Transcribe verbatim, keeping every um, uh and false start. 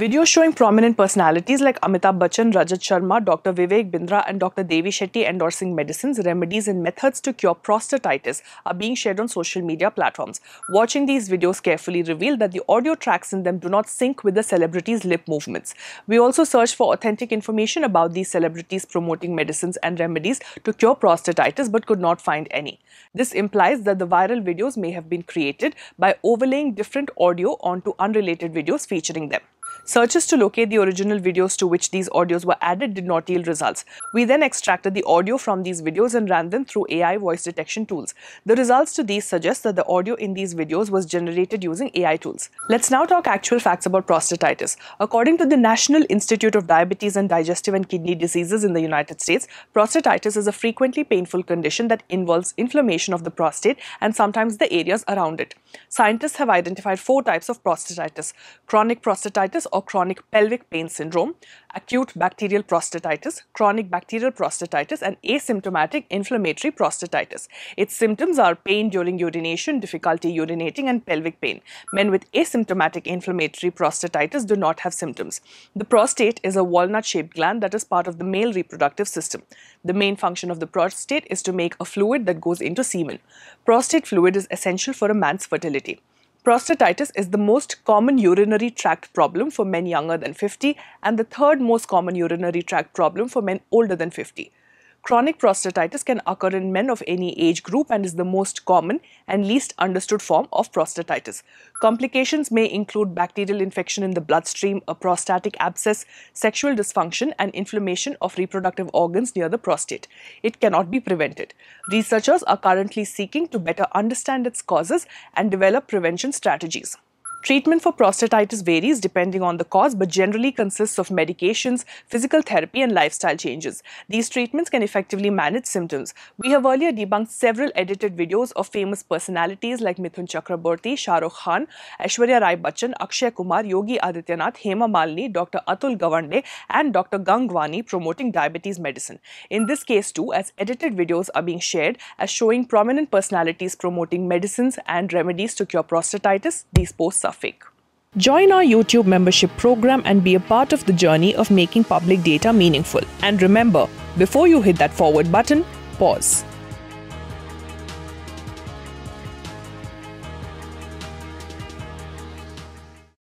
Videos showing prominent personalities like Amitabh Bachchan, Rajat Sharma, Doctor Vivek Bindra and Doctor Devi Shetty endorsing medicines, remedies and methods to cure prostatitis are being shared on social media platforms. Watching these videos carefully revealed that the audio tracks in them do not sync with the celebrities' lip movements. We also searched for authentic information about these celebrities promoting medicines and remedies to cure prostatitis but could not find any. This implies that the viral videos may have been created by overlaying different audio onto unrelated videos featuring them. Searches to locate the original videos to which these audios were added did not yield results. We then extracted the audio from these videos and ran them through A I voice detection tools. The results to these suggest that the audio in these videos was generated using A I tools. Let's now talk actual facts about prostatitis. According to the National Institute of Diabetes and Digestive and Kidney Diseases in the United States, prostatitis is a frequently painful condition that involves inflammation of the prostate and sometimes the areas around it. Scientists have identified four types of prostatitis: chronic prostatitis or chronic pelvic pain syndrome, acute bacterial prostatitis, chronic bacterial prostatitis, and asymptomatic inflammatory prostatitis. Its symptoms are pain during urination, difficulty urinating, and pelvic pain. Men with asymptomatic inflammatory prostatitis do not have symptoms. The prostate is a walnut-shaped gland that is part of the male reproductive system. The main function of the prostate is to make a fluid that goes into semen. Prostate fluid is essential for a man's fertility. Prostatitis is the most common urinary tract problem for men younger than fifty and the third most common urinary tract problem for men older than fifty. Chronic prostatitis can occur in men of any age group and is the most common and least understood form of prostatitis. Complications may include bacterial infection in the bloodstream, a prostatic abscess, sexual dysfunction, and inflammation of reproductive organs near the prostate. It cannot be prevented. Researchers are currently seeking to better understand its causes and develop prevention strategies. Treatment for prostatitis varies depending on the cause but generally consists of medications, physical therapy and lifestyle changes. These treatments can effectively manage symptoms. We have earlier debunked several edited videos of famous personalities like Mithun Chakraborty, Shah Rukh Khan, Aishwarya Rai Bachchan, Akshay Kumar, Yogi Adityanath, Hema Malini, Doctor Atul Gawande and Doctor Gangwani promoting diabetes medicine. In this case too, as edited videos are being shared as showing prominent personalities promoting medicines and remedies to cure prostatitis, these posts are fake. Join our YouTube membership program and be a part of the journey of making public data meaningful. And remember, before you hit that forward button, pause.